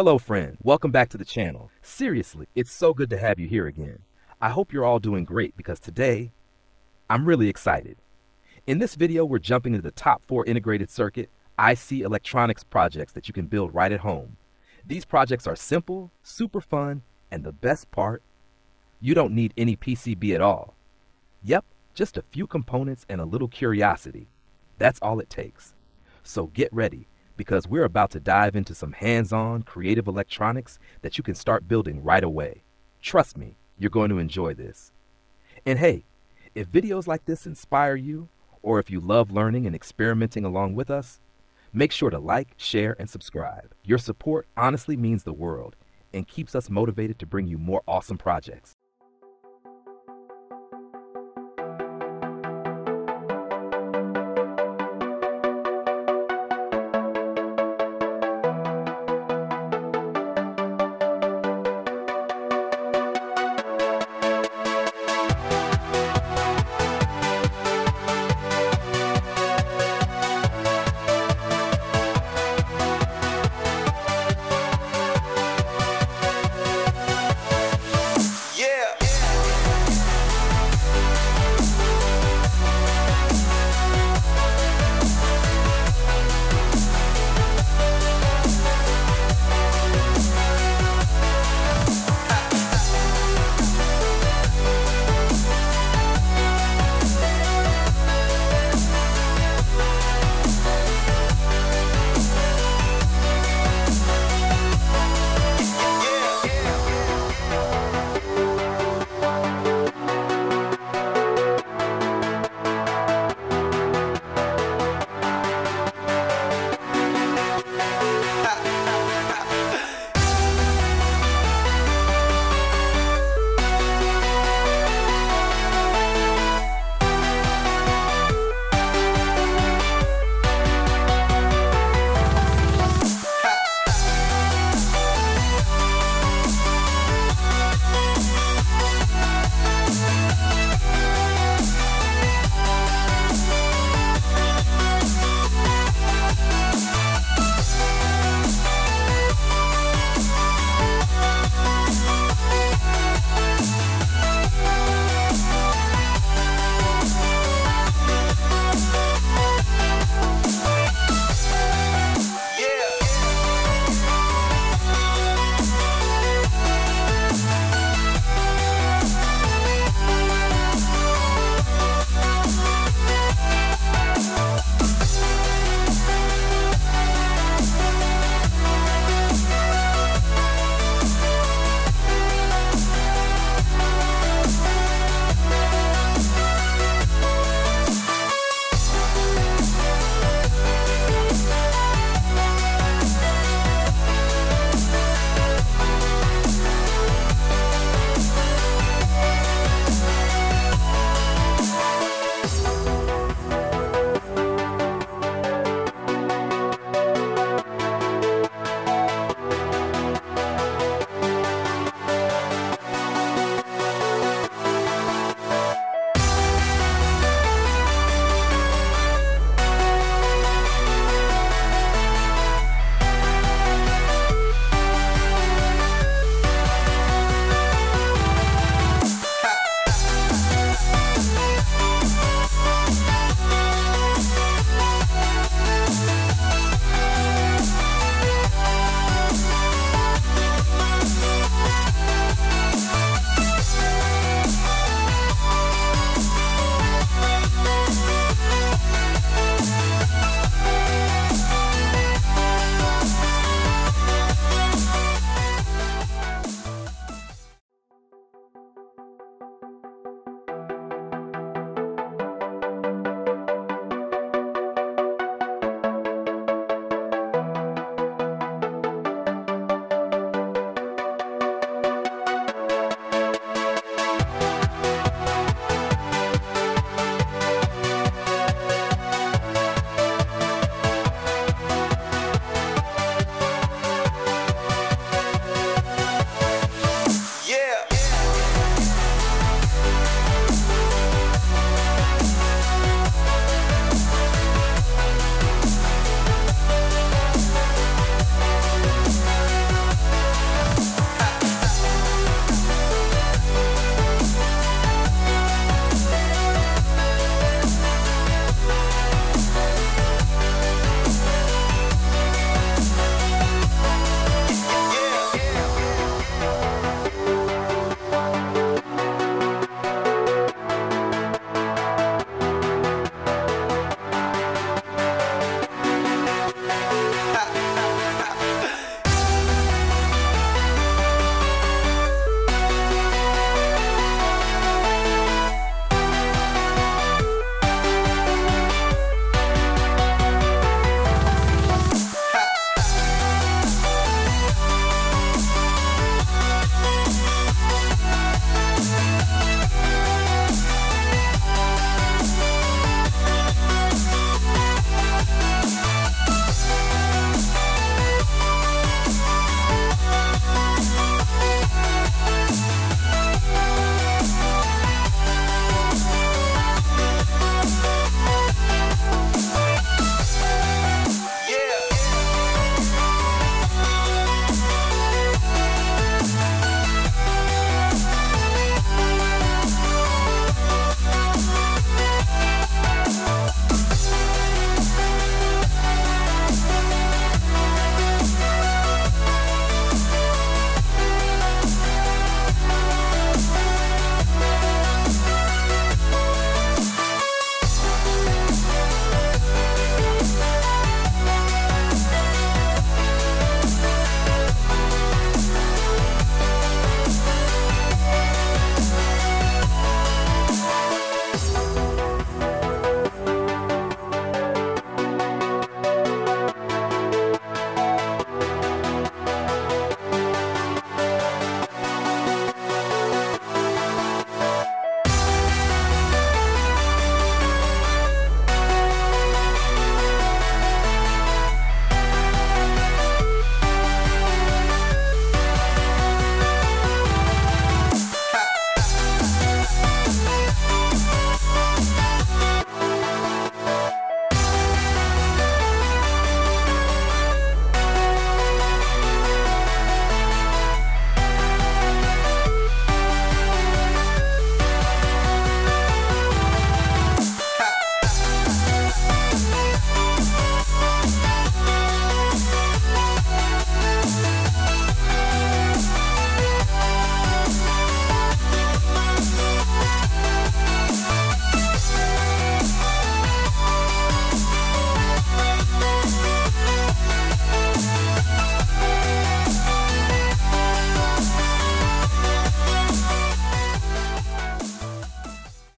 Hello friend, welcome back to the channel. Seriously, it's so good to have you here again. I hope you're all doing great because today, I'm really excited. In this video, we're jumping into the top 4 integrated circuit IC electronics projects that you can build right at home. These projects are simple, super fun, and the best part, you don't need any PCB at all. Yep, just a few components and a little curiosity. That's all it takes. So get ready, because we're about to dive into some hands-on creative electronics that you can start building right away. Trust me, you're going to enjoy this. And hey, if videos like this inspire you, or if you love learning and experimenting along with us, make sure to like, share, and subscribe. Your support honestly means the world and keeps us motivated to bring you more awesome projects.